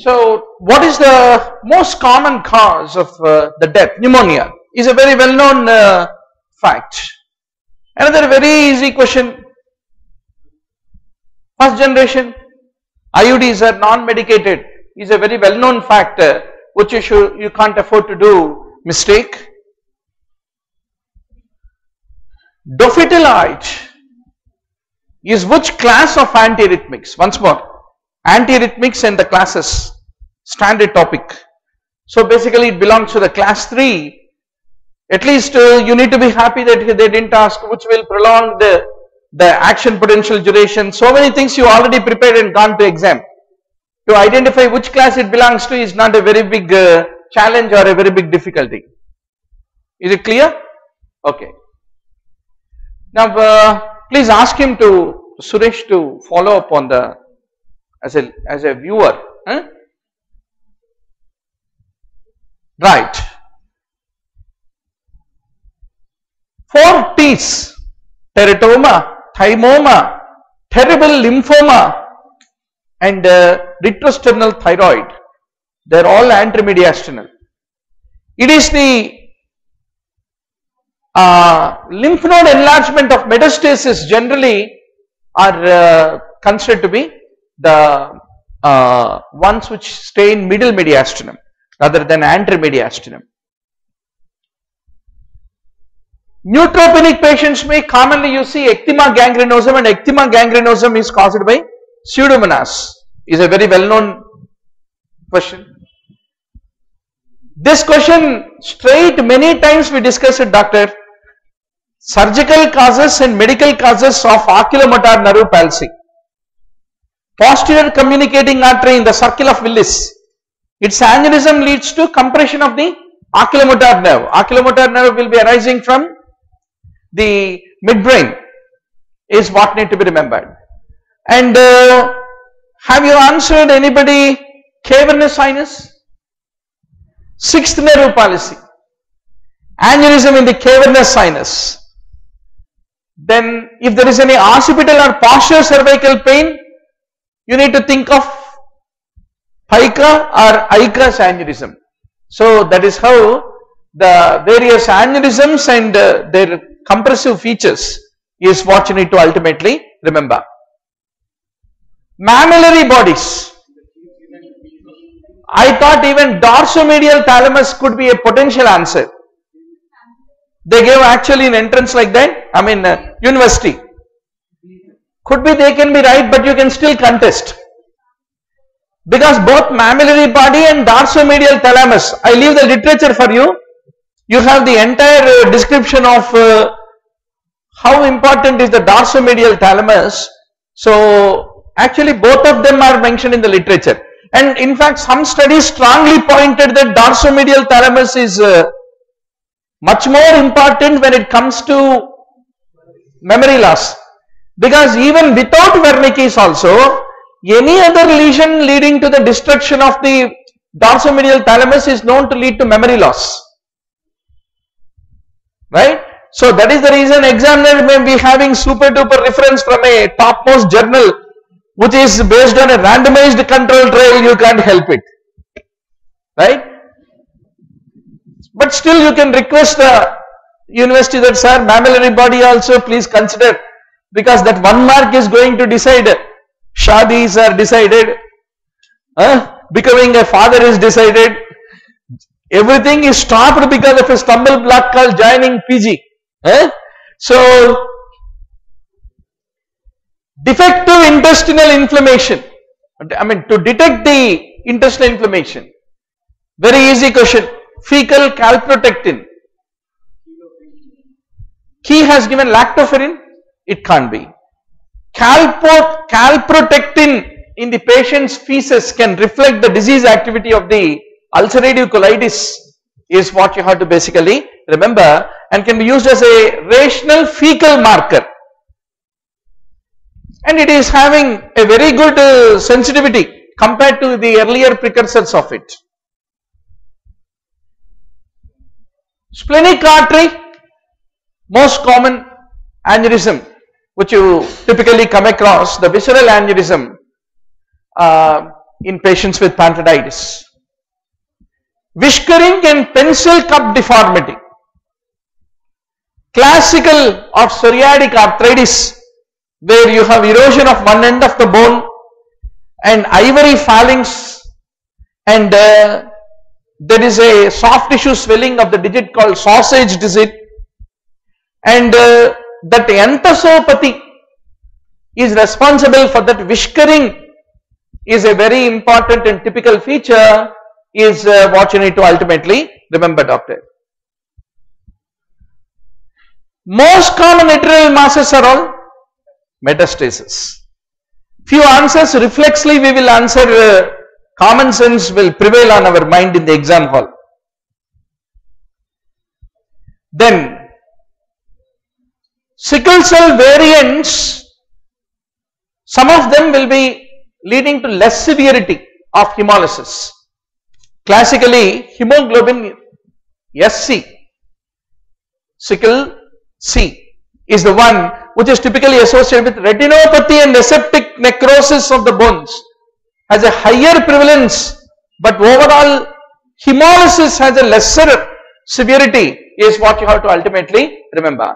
So what is the most common cause of the death? Pneumonia is a very well known fact. Another very easy question, first generation IUDs are non-medicated is a very well known factor, which you can't afford to do mistake. Dophetiloid is which class of antiarrhythmics? Once more, antiarrhythmics and the classes, standard topic. So basically it belongs to the class 3. At least you need to be happy that they didn't ask which will prolong the action potential duration. So many things you already prepared and gone to exam. To identify which class it belongs to is not a very big challenge or a very big difficulty. Is it clear? Okay. Now please ask him to Suresh to follow up on the as a viewer, huh? Right. 4 T's: teratoma, thymoma, terrible lymphoma, and retrosternal thyroid. They are all anteromediastinal. It is the lymph node enlargement of metastasis generally are considered to be the ones which stay in middle mediastinum rather than anteromediastinum. Neutropenic patients may commonly you see ectema gangrenosum, and ectema gangrenosum is caused by pseudomonas, is a very well known question. This question straight many times we discussed with doctor. Surgical causes and medical causes of oculomotor nerve palsy. Posterior communicating artery in the circle of Willis, its aneurysm leads to compression of the oculomotor nerve. Oculomotor nerve will be arising from the midbrain is what need to be remembered. And have you answered anybody cavernous sinus? 6th nerve palsy, aneurysm in the cavernous sinus. Then if there is any occipital or posterior cervical pain, you need to think of PICA or ICA's aneurysm. So that is how the various aneurysms and their compressive features is what you need to ultimately remember. Mammillary bodies. I thought even dorsomedial thalamus could be a potential answer. They gave actually an entrance like that, I mean university. Could be they can be right, but you can still contest, because both mammillary body and dorsomedial thalamus, I leave the literature for you. You have the entire description of how important is the dorsomedial thalamus. So actually both of them are mentioned in the literature, and in fact some studies strongly pointed that dorsomedial thalamus is much more important when it comes to memory loss. Because even without Wernicke's also, any other lesion leading to the destruction of the dorsomedial thalamus is known to lead to memory loss, right? So that is the reason examiner may be having super duper reference from a topmost journal which is based on a randomized control trial. You can't help it, right? But still you can request the university that sir, mammillary body also please consider, because that one mark is going to decide. Shadis are decided, becoming a father is decided, everything is stopped because of a stumble block called joining PG. So defective intestinal inflammation, I mean to detect the intestinal inflammation, very easy question. Fecal calprotectin, Key has given lactoferrin. It can't be. Calprotectin in the patient's feces can reflect the disease activity of the ulcerative colitis is what you have to basically remember, and can be used as a rational fecal marker, and it is having a very good sensitivity compared to the earlier precursors of it. Splenic artery, most common aneurysm which you typically come across, the visceral aneurysm. in patients with pancreatitis. Wiskering and pencil cup deformity, classical or psoriatic arthritis, where you have erosion of one end of the bone and ivory phalanx, and there is a soft tissue swelling of the digit called sausage digit, and that enthesopathy is responsible for that. Wiskering is a very important and typical feature, is what you need to ultimately remember, doctor. Most common arterial masses are all metastasis. Few answers reflexly we will answer, common sense will prevail on our mind in the exam hall. Then sickle cell variants, some of them will be leading to less severity of hemolysis. Classically, hemoglobin SC, sickle C, is the one which is typically associated with retinopathy and aseptic necrosis of the bones, has a higher prevalence, but overall hemolysis has a lesser severity, is what you have to ultimately remember.